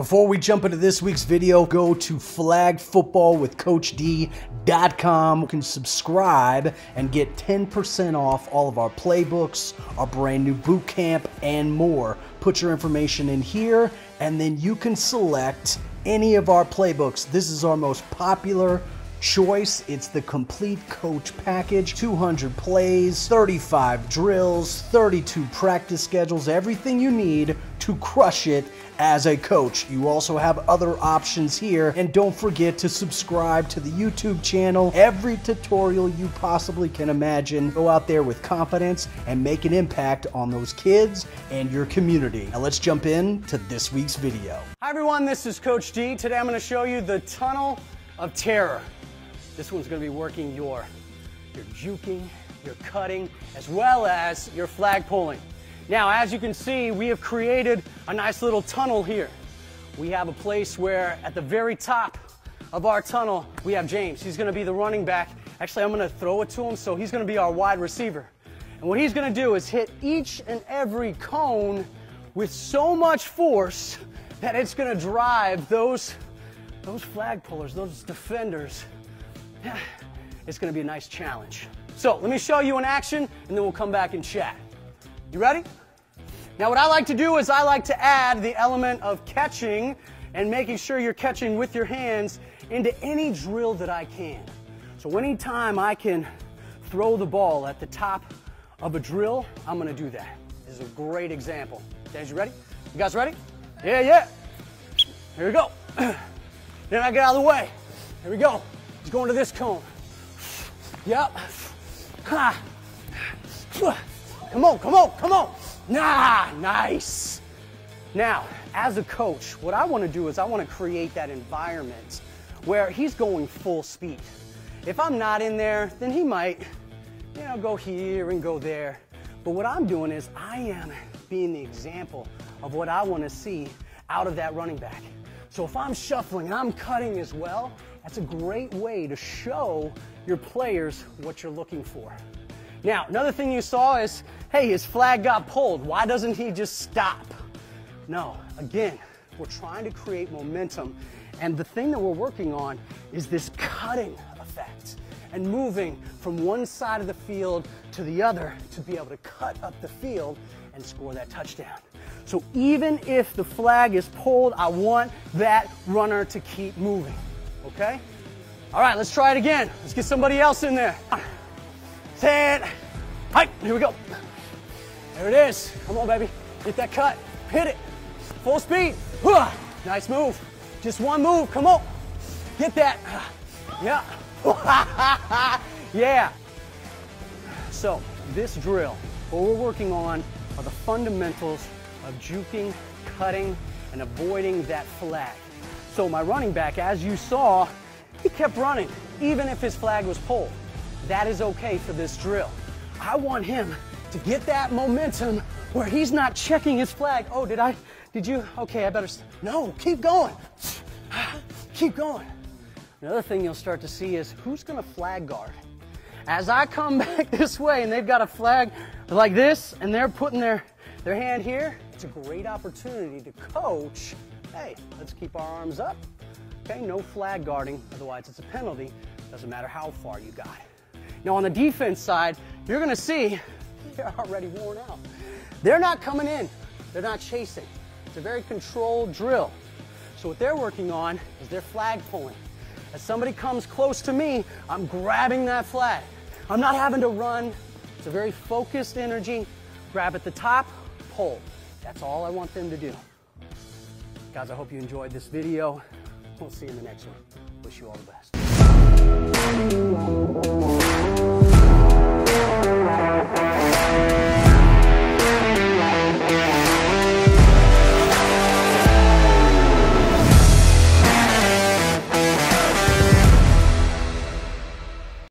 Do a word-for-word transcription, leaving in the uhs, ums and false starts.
Before we jump into this week's video, go to flag football with coach D dot com. You can subscribe and get ten percent off all of our playbooks, our brand new boot camp, and more. Put your information in here, and then you can select any of our playbooks. This is our most popular choice. It's the complete coach package, two hundred plays, thirty-five drills, thirty-two practice schedules, everything you need to crush it as a coach. You also have other options here, and don't forget to subscribe to the YouTube channel. Every tutorial you possibly can imagine. Go out there with confidence and make an impact on those kids and your community. Now let's jump in to this week's video. Hi everyone, this is Coach D. Today I'm going to show you the tunnel of terror. This one's going to be working your, your juking, your cutting, as well as your flag pulling. Now, as you can see, we have created a nice little tunnel here. We have a place where at the very top of our tunnel, we have James. He's going to be the running back. Actually, I'm going to throw it to him, so he's going to be our wide receiver. And what he's going to do is hit each and every cone with so much force that it's going to drive those, those flag pullers, those defenders. It's going to be a nice challenge. So let me show you in action, and then we'll come back and chat. You ready? Now what I like to do is I like to add the element of catching and making sure you're catching with your hands into any drill that I can. So anytime I can throw the ball at the top of a drill, I'm going to do that. This is a great example. Guys, you ready? You guys ready? Yeah, yeah. Here we go. Then I get out of the way. Here we go. He's going to this cone. Yep. Ha. Come on, come on, come on. Nah, nice. Now, as a coach, what I want to do is I want to create that environment where he's going full speed. If I'm not in there, then he might, you know, go here and go there. But what I'm doing is I am being the example of what I want to see out of that running back. So if I'm shuffling and I'm cutting as well, that's a great way to show your players what you're looking for. Now, another thing you saw is, hey, his flag got pulled. Why doesn't he just stop? No, again, we're trying to create momentum. And the thing that we're working on is this cutting effect and moving from one side of the field to the other to be able to cut up the field and score that touchdown. So even if the flag is pulled, I want that runner to keep moving, okay? All right, let's try it again. Let's get somebody else in there. Set, hype, here we go. There it is. Come on, baby. Get that cut. Hit it. Full speed. Nice move. Just one move. Come on. Get that. Yeah. Yeah. So this drill, what we're working on are the fundamentals of juking, cutting, and avoiding that flag. So my running back, as you saw, he kept running, even if his flag was pulled. That is okay for this drill. I want him to get that momentum where he's not checking his flag. Oh, did I, did you, okay, I better, no, keep going. Keep going. Another thing you'll start to see is who's gonna flag guard. As I come back this way and they've got a flag like this and they're putting their, their hand here, it's a great opportunity to coach. Hey, let's keep our arms up. Okay, no flag guarding, otherwise it's a penalty. Doesn't matter how far you got. Now on the defense side, you're gonna see they're already worn out. They're not coming in, they're not chasing. It's a very controlled drill. So what they're working on is their flag pulling. As somebody comes close to me, I'm grabbing that flag. I'm not having to run. It's a very focused energy. Grab at the top, pull. That's all I want them to do. Guys, I hope you enjoyed this video. We'll see you in the next one. Wish you all the best.